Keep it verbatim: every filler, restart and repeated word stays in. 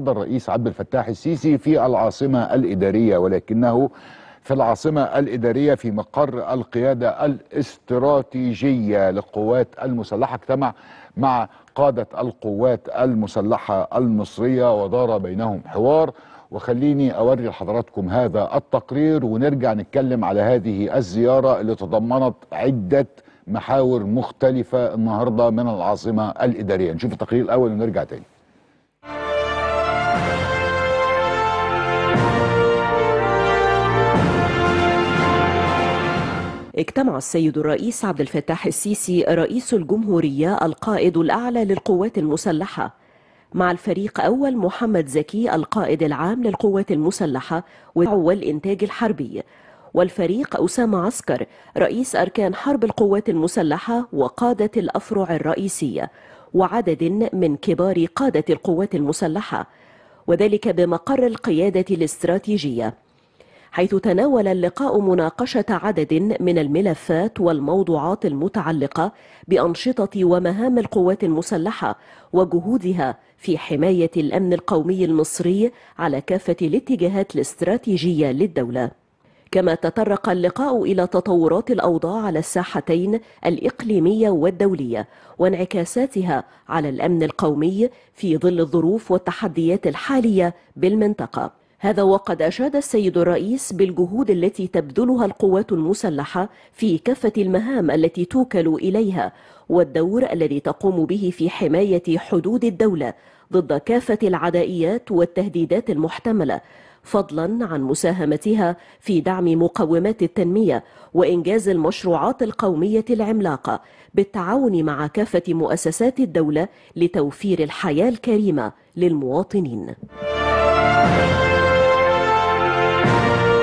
الرئيس عبد الفتاح السيسي في العاصمة الإدارية، ولكنه في العاصمة الإدارية في مقر القيادة الاستراتيجية للقوات المسلحة، اجتمع مع قادة القوات المسلحة المصرية ودار بينهم حوار. وخليني أوري لحضراتكم هذا التقرير ونرجع نتكلم على هذه الزيارة اللي تضمنت عدة محاور مختلفة النهاردة من العاصمة الإدارية. نشوف التقرير الأول ونرجع تاني. اجتمع السيد الرئيس عبد الفتاح السيسي رئيس الجمهورية القائد الأعلى للقوات المسلحة مع الفريق أول محمد زكي القائد العام للقوات المسلحة والإنتاج الحربي، والفريق اسامه عسكر رئيس أركان حرب القوات المسلحة وقادة الأفرع الرئيسية وعدد من كبار قادة القوات المسلحة، وذلك بمقر القيادة الاستراتيجية، حيث تناول اللقاء مناقشة عدد من الملفات والموضوعات المتعلقة بأنشطة ومهام القوات المسلحة وجهودها في حماية الأمن القومي المصري على كافة الاتجاهات الاستراتيجية للدولة. كما تطرق اللقاء إلى تطورات الأوضاع على الساحتين الإقليمية والدولية وانعكاساتها على الأمن القومي في ظل الظروف والتحديات الحالية بالمنطقة. هذا وقد أشاد السيد الرئيس بالجهود التي تبذلها القوات المسلحة في كافة المهام التي توكل إليها والدور الذي تقوم به في حماية حدود الدولة ضد كافة العدائيات والتهديدات المحتملة، فضلا عن مساهمتها في دعم مقومات التنمية وإنجاز المشروعات القومية العملاقة بالتعاون مع كافة مؤسسات الدولة لتوفير الحياة الكريمة للمواطنين.